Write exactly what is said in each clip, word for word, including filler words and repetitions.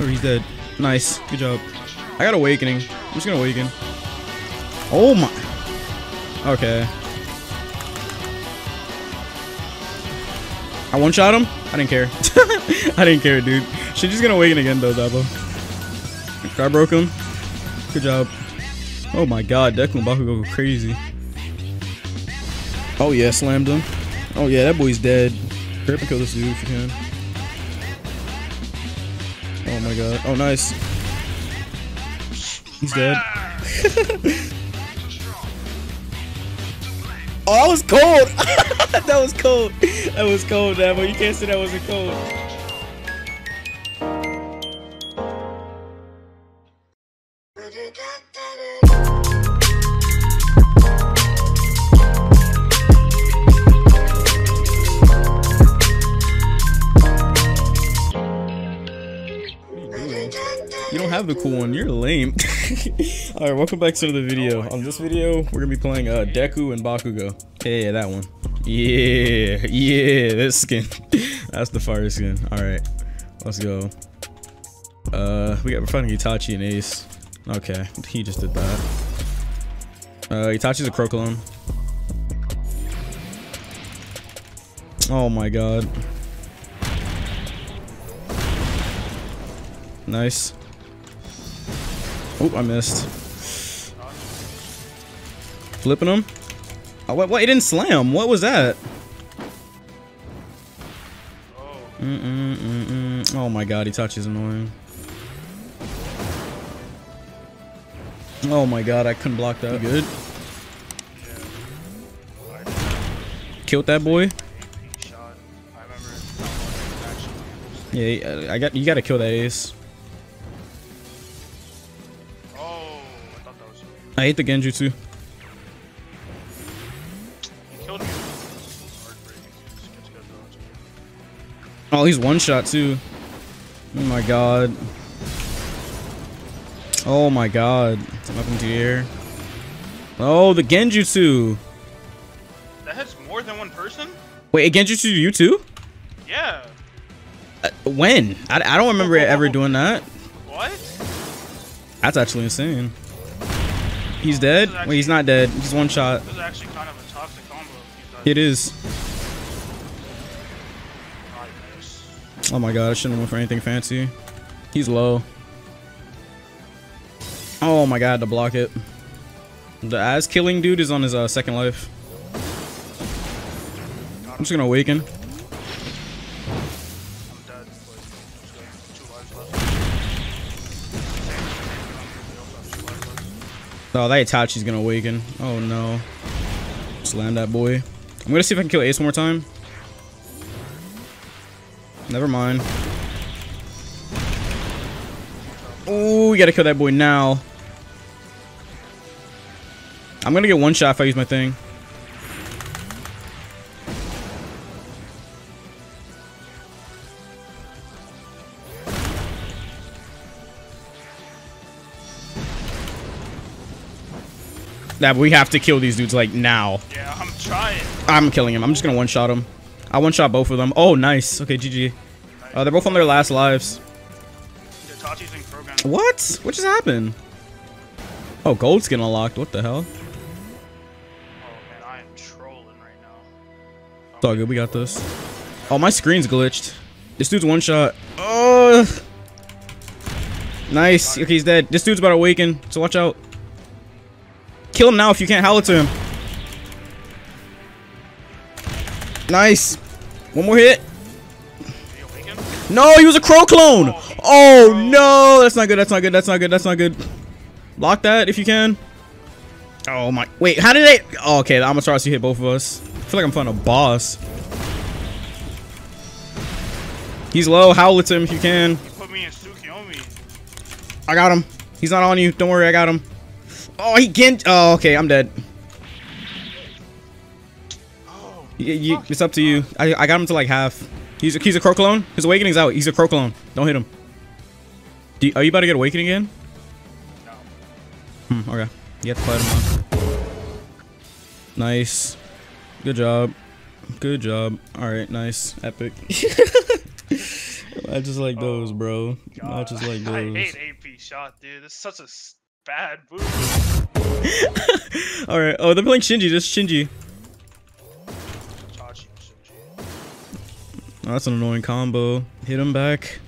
Oh, he's dead. Nice. Good job. I got awakening. I'm just gonna awaken. Oh my. Okay. I one-shot him? I didn't care. I didn't care, dude. Shinji's gonna awaken again, though, Dabo. I broke him. Good job. Oh my god, Deku and Bakugo go crazy. Oh yeah, slammed him. Oh yeah, that boy's dead. Grab and kill this dude if you can. Oh my god. Oh, nice. He's dead. Oh, that was cold! That was cold. That was cold, Dabo. You can't say that wasn't cold. You don't have the cool one, you're lame. Alright, welcome back to the video. Oh, on this video, we're gonna be playing uh, Deku and Bakugo. Hey, that one. Yeah, yeah, this skin. That's the fire skin. Alright, let's go. Uh, we got, we're fighting Itachi and Ace. Okay, he just did that. Uh, Itachi's a crocodile. Oh my god. Nice. Oh, I missed. Flipping him. Oh, what? What? He didn't slam. What was that? Mm -mm -mm -mm. Oh my god, he touches annoying. Oh my god, I couldn't block that. You good. Killed that boy. Yeah, I got. You gotta kill that Ace. I hate the Genjutsu. Oh, he's one shot too. Oh my god. Oh my god. Up into the air. Oh, the Genjutsu. That hits more than one person? Wait, a Genjutsu you too? Yeah. Uh, when? I, I don't remember oh, oh, ever doing that. What? That's actually insane. He's dead? Actually, wait, he's not dead. He's one shot. This is actually kind of a toxic combo. It is. Oh my god, I shouldn't have went for anything fancy. He's low. Oh my god, to block it. The ass killing dude is on his uh, second life. I'm just gonna awaken. Oh, that Itachi's gonna awaken. Oh no. Slam that boy. I'm gonna see if I can kill Ace one more time. Never mind. Oh, we gotta kill that boy now. I'm gonna get one shot if I use my thing. That we have to kill these dudes like now. Yeah, I'm trying. I'm killing him. I'm just gonna one shot him. I one shot both of them. Oh, nice. Okay, G G. Uh, they're both on their last lives. What? What just happened? Oh, gold skin unlocked. What the hell? Oh man, I am trolling right now. It's all good. We got this. Oh, my screen's glitched. This dude's one shot. Oh, nice. Okay, he's dead. This dude's about to awaken, so watch out. Kill him now if you can't howl it to him. Nice. One more hit. No, he was a crow clone. Oh, no. That's not good. That's not good. That's not good. That's not good. Block that if you can. Oh, my. Wait, how did they? Oh, okay, the Amaterasu hit both of us. I feel like I'm fighting a boss. He's low. Howl it to him if you can. I got him. He's not on you. Don't worry. I got him. Oh, he can't. Oh, okay. I'm dead. Oh, you, you, it's up to you. I, I got him to like half. He's a, he's a crow clone. His awakening's out. He's a crow clone. Don't hit him. Do you, are you about to get awakening again? No. Hmm, okay. You have to fight him on. Nice. Good job. Good job. All right. Nice. Epic. I just like those, oh, bro. God. I just like those. I hate A P shot, dude. It's such a bad move. All right. Oh, they're playing Shinji. This is Shinji. Itachi, Shinji. Oh, that's an annoying combo. Hit him back.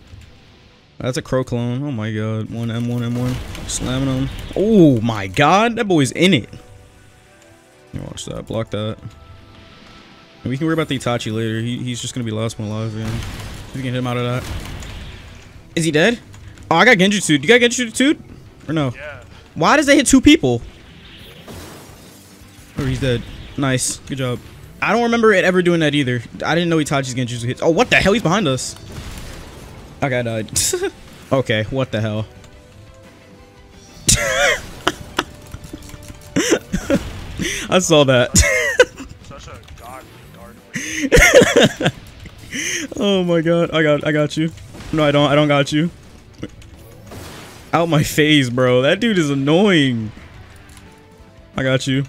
That's a crow clone. Oh my god. one M one M one. Slamming him. Oh my god. That boy's in it. You watch that. Block that. And we can worry about the Itachi later. He, he's just going to be last one alive again. We can hit him out of that. Is he dead? Oh, I got Genjutsu'd. You got Genjutsu'd? Or no? Yeah. Why does they hit two people? Oh, he's dead. Nice. Good job. I don't remember it ever doing that either. I didn't know Itachi's Genjutsu hits. Oh, what the hell? He's behind us. Okay, I died. Okay, what the hell? I saw that. Such a godly guard. Oh my god. I got I got you. No, I don't. I don't got you. Out my face, bro. That dude is annoying. I got you.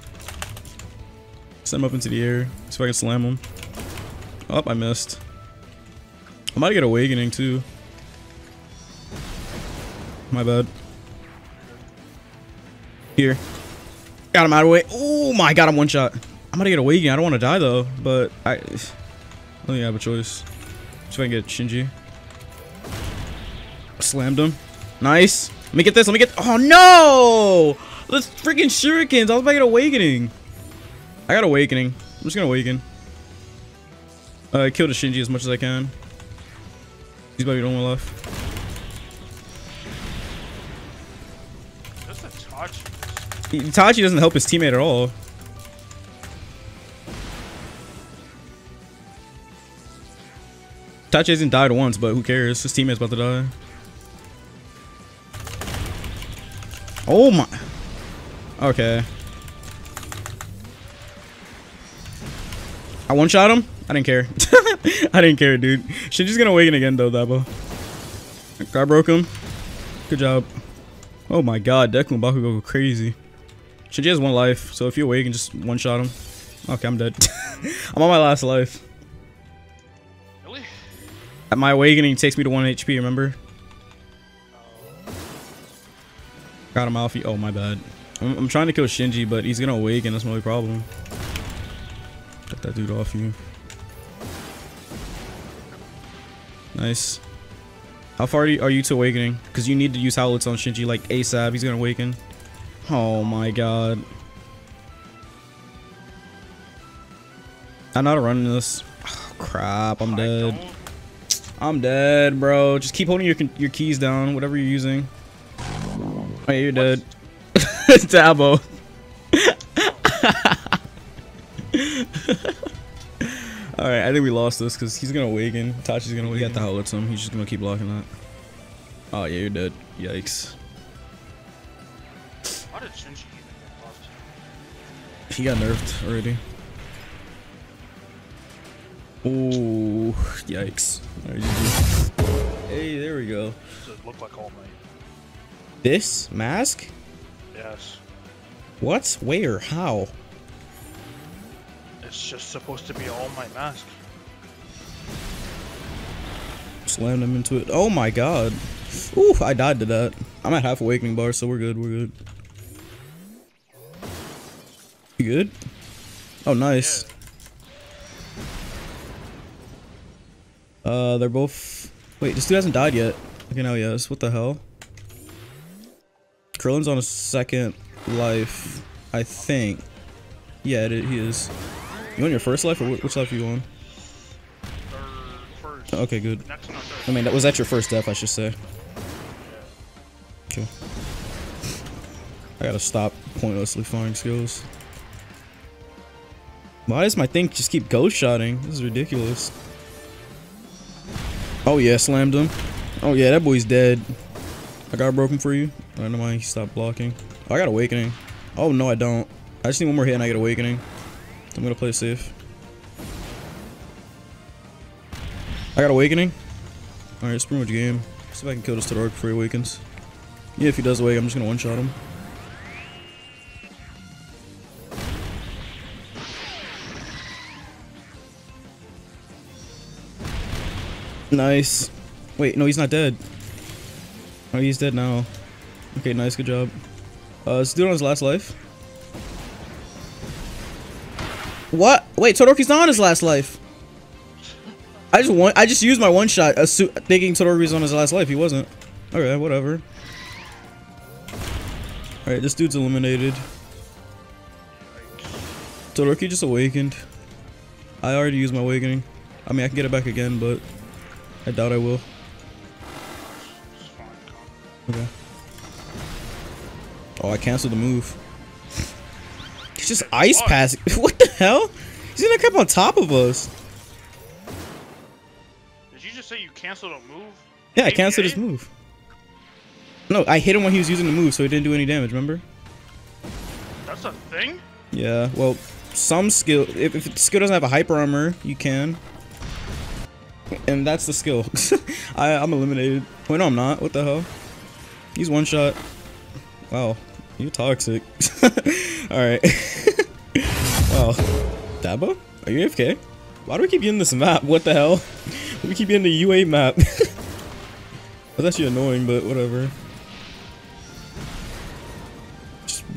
Send him up into the air. See if I can slam him. Oh, I missed. I might get awakening too. My bad. Here. Got him out of the way. Oh my god, I'm one shot. I'm gonna get awakening. I don't want to die though, but I, I don't think I have a choice. So I can get Shinji. Slammed him. Nice. Let me get this. Let me get. Oh no! Let's freaking shurikens. I was about to get awakening. I got awakening. I'm just gonna awaken. Uh, I killed a Shinji as much as I can. He's about to be the only one left. That's Itachi. Itachi doesn't help his teammate at all. Itachi hasn't died once, but who cares? His teammate's about to die. Oh my. Okay. I one-shot him. I didn't care. I didn't care, dude. Shinji's gonna awaken again, though, Dabo. I broke him. Good job. Oh my god, Deku and Bakugo go crazy. Shinji has one life, so if you awaken, just one-shot him. Okay, I'm dead. I'm on my last life. Really? My awakening takes me to one H P, remember? Got him, Alfie. Oh, my bad. I'm, I'm trying to kill Shinji, but he's gonna awaken. That's my only problem. Get that dude off you. Nice. How far are you, are you to awakening? Because you need to use howlets on Shinji like ASAP. He's gonna awaken. Oh my god. I'm not running this. Oh, crap, I'm dead. I'm dead, bro. Just keep holding your your keys down, whatever you're using. Oh, you're dead. Dabo. All right, I think we lost this because he's gonna awaken. Itachi's gonna awaken. He got the howlets him. He's just gonna keep blocking that. Oh yeah, you're dead. Yikes. How did Shinji even get blocked? He got nerfed already. Oh yikes! All right, G G. Hey, there we go. Does it look like All Might? This mask? Yes. What? Where? How? It's just supposed to be All Might mask. Slammed him into it. Oh my god. Ooh, I died to that. I'm at half awakening bar, so we're good, we're good. You good? Oh, nice. Yeah. Uh, they're both... Wait, this dude hasn't died yet. Okay, now he has. What the hell? Krillin's on a second life, I think. Yeah, it, he is. You on your first life, or which life are you on? First. Okay, good. I mean, that was that your first death, I should say. Okay. I gotta stop pointlessly firing skills. Why does my thing just keep ghost shotting? This is ridiculous. Oh yeah, slammed him. Oh yeah, that boy's dead. I got broken for you. I don't know why he stopped blocking. Oh, I got awakening. Oh no, I don't. I just need one more hit and I get awakening. I'm gonna play safe. I got awakening. Alright, it's pretty much game. See if I can kill this Todoroki before he awakens. Yeah, if he does awake, I'm just gonna one shot him. Nice. Wait, no, he's not dead. Oh, he's dead now. Okay, nice, good job. Uh, let's do it on his last life. What? Wait, Todoroki's not on his last life. I just want. I just used my one shot, thinking Todoroki's on his last life. He wasn't. Okay, whatever. All right, this dude's eliminated. Todoroki just awakened. I already used my awakening. I mean, I can get it back again, but I doubt I will. Okay. Oh, I canceled the move. He's just ice passing. What the hell? He's gonna come on top of us. Did you just say you canceled a move? Yeah, I canceled his move. No, I hit him when he was using the move, so he didn't do any damage, remember? That's a thing? Yeah, well, some skill. If, if the skill doesn't have a hyper armor, you can. And that's the skill. I, I'm eliminated. Wait, no, I'm not. What the hell? He's one shot. Wow, you're toxic. Alright. Wow. Dabo? Are you A F K? Why do we keep you in this map? What the hell? Why do we keep you in the U A map? That's actually annoying, but whatever.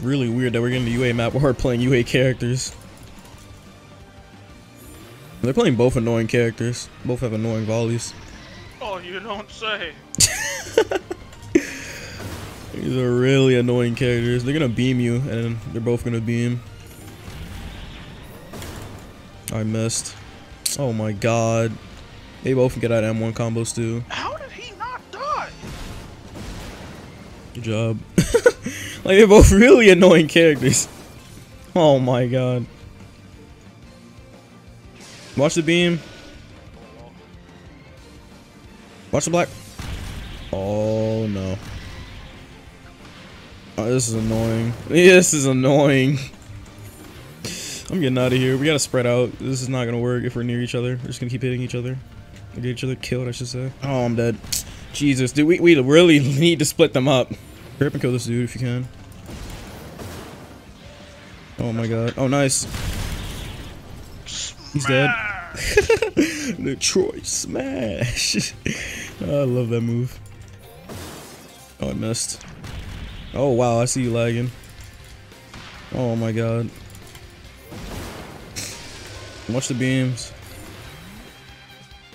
Really weird that we're getting the U A map where we're playing U A characters. They're playing both annoying characters. Both have annoying volleys. Oh, you don't say. These are really annoying characters. They're gonna beam you, and they're both gonna beam. I missed. Oh my god. They both get out of M one combos too. How did he not die? Good job. Like, they're both really annoying characters. Oh my god. Watch the beam. Watch the black. Oh no. Oh, this is annoying. This is annoying. I'm getting out of here. We gotta spread out. This is not gonna work if we're near each other. We're just gonna keep hitting each other. We'll get each other killed, I should say. Oh, I'm dead. Jesus, dude, we, we really need to split them up. Hurry up and kill this dude if you can. Oh my god. Oh, nice. He's dead. Detroit Smash. Oh, I love that move. Oh, I missed. Oh, wow. I see you lagging. Oh my god. Watch the beams.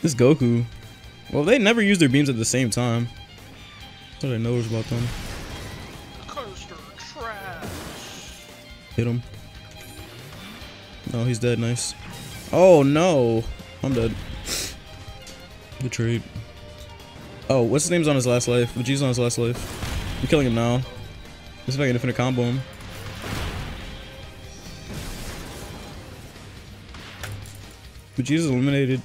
This Goku. Well, they never use their beams at the same time. That's what I noticed about them. Hit him. No, he's dead. Nice. Oh no, I'm dead. Good trade. Oh, what's his name's on his last life? Vegeta's on his last life. I'm killing him now. Let's see if I can infinite combo him. Vegeta's eliminated.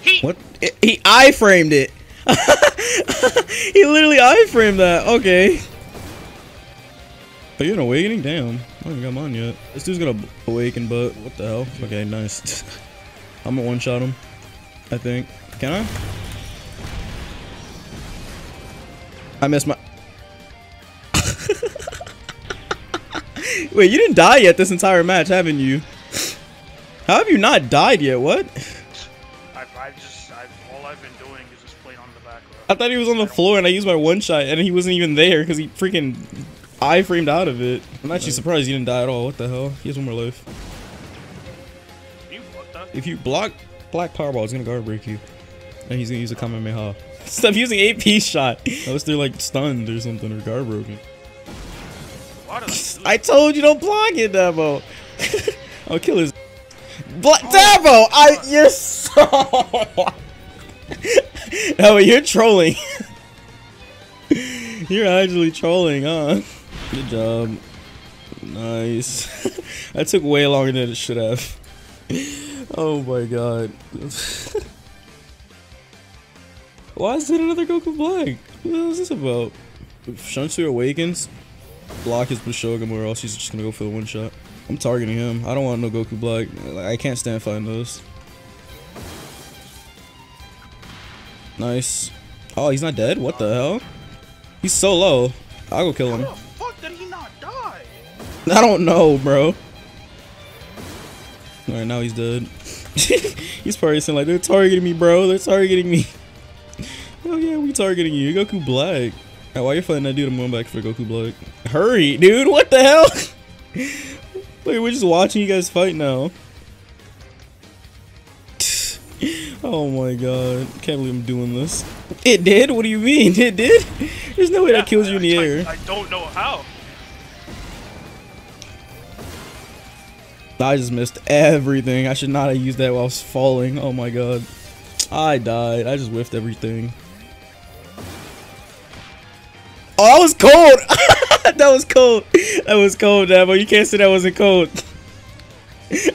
He what? It, he I-framed it. He literally I-framed that. Okay. Are you an awakening? Damn. I haven't got mine yet. This dude's gonna awaken, but what the hell? Okay, nice. I'm gonna one-shot him, I think. Can I? I missed my... Wait, you didn't die yet this entire match, haven't you? How have you not died yet? What? I've, I've just... I've, all I've been doing is just playing on the back row. I thought he was on the floor and I used my one-shot and he wasn't even there because he freaking... I framed out of it. I'm actually surprised you didn't die at all. What the hell? He has one more life. You, what the? If you block Black Powerball, he's gonna guard break you. And he's gonna use a Kamehameha. Stop using A P shot. Unless they're like stunned or something or guard broken. I told you don't block it, Dabo. I'll kill his. Bla oh, Dabo! I. You're so. No, you're trolling. You're actually trolling, huh? Good job. Nice. That took way longer than it should have. Oh my god. Why is it another Goku Black? What the hell is this about? If Shunsu awakens, block his Bushogamu or else he's just gonna go for the one shot. I'm targeting him. I don't want no Goku Black. I can't stand fighting those. Nice. Oh, he's not dead? What the hell? He's so low. I'll go kill him. How the fuck did he not die? I don't know, bro. Alright, now he's dead. He's probably saying like, they're targeting me, bro. They're targeting me. Oh yeah, we targeting you. Goku Black. Right, why you fighting that dude? I'm going back for Goku Black. Hurry, dude. What the hell? Wait, we're just watching you guys fight now. Oh my god. Can't believe I'm doing this. It did? What do you mean? It did? There's no way yeah, that kills you in the I, air. I don't know how. I just missed everything. I should not have used that while I was falling. Oh my god. I died. I just whiffed everything. Oh, that was cold! That was cold. That was cold, Dabo. You can't say that wasn't cold.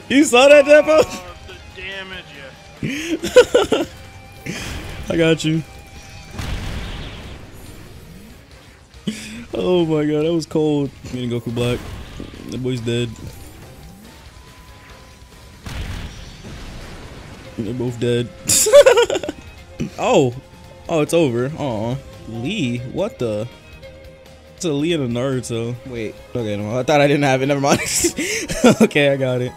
You saw that, Dabo? Oh, the damage, yeah. I got you. Oh my god, that was cold. Me and Goku Black. That boy's dead. They're both dead. Oh, oh, it's over. Oh, Lee, what the? It's a Lee and a Naruto. Wait, okay, no, I thought I didn't have it. Never mind. Okay, I got it.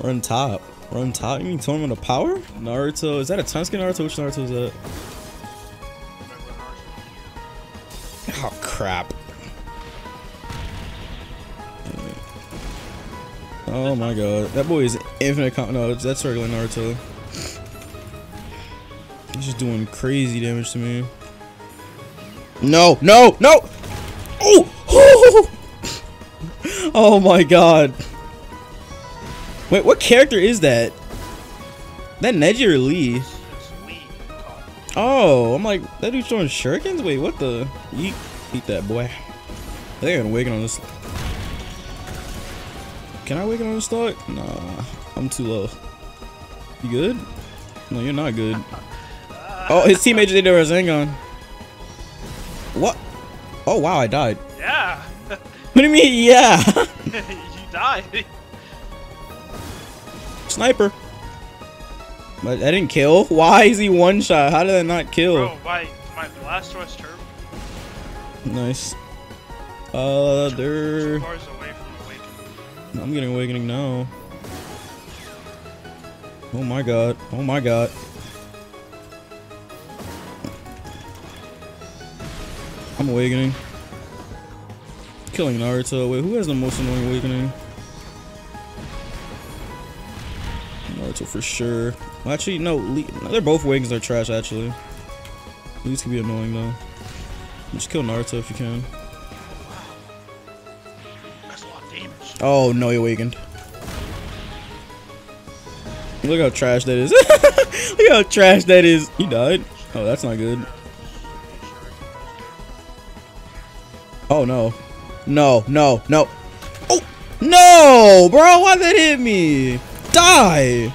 Run top, run top. You mean tournament of power? Naruto, is that a Tansuke Naruto? Which Naruto is that? Oh crap! Oh my god, that boy is infinite com- no, that's regular Naruto. He's just doing crazy damage to me. No, no, no! Oh! Oh my god. Wait, what character is that? That Neji or Lee? Oh, I'm like, that dude's throwing shurikens? Wait, what the? Yeet, eat that boy. They're gonna wake on this. Can I wake it on the stock? Nah, I'm too low. You good? No, you're not good. Oh, his teammate just did a Rasengan. What? Oh, wow, I died. Yeah. What do you mean, yeah? You died. Sniper. But I didn't kill. Why is he one shot? How did I not kill? Bro, my, my Blastoise turbo. Nice. Uh, there. I'm getting awakening now. Oh my god. Oh my god. I'm awakening. Killing Naruto. Wait, who has the most annoying awakening? Naruto for sure. Well, actually, no, Lee. No, they're both awakenings are trash, actually. Lee's can be annoying, though. Just kill Naruto if you can. Oh no, he awakened. Look how trash that is. Look how trash that is. He died. Oh, that's not good. Oh no. No, no, no. Oh! No! Bro, why'd that hit me? Die!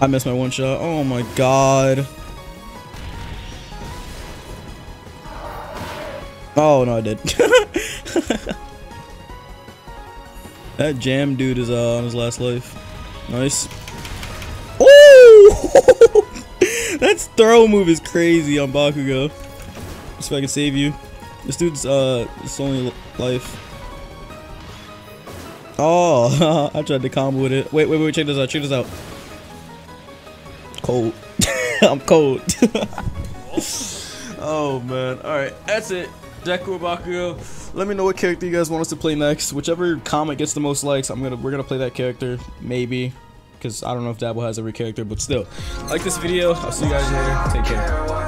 I missed my one shot. Oh my god. Oh no, I did. That jam dude is uh, on his last life. Nice. Ooh! That throw move is crazy on Bakugo. Just so I can save you. This dude's uh, it's only life. Oh, I tried to combo with it. Wait, wait, wait. Check this out. Check this out. Cold. I'm cold. Oh man. Alright, that's it. Deku Bakugo. Let me know what character you guys want us to play next. Whichever comment gets the most likes, I'm gonna we're gonna play that character. Maybe. Because I don't know if Dabo has every character, but still. Like this video. I'll see you guys later. Take care.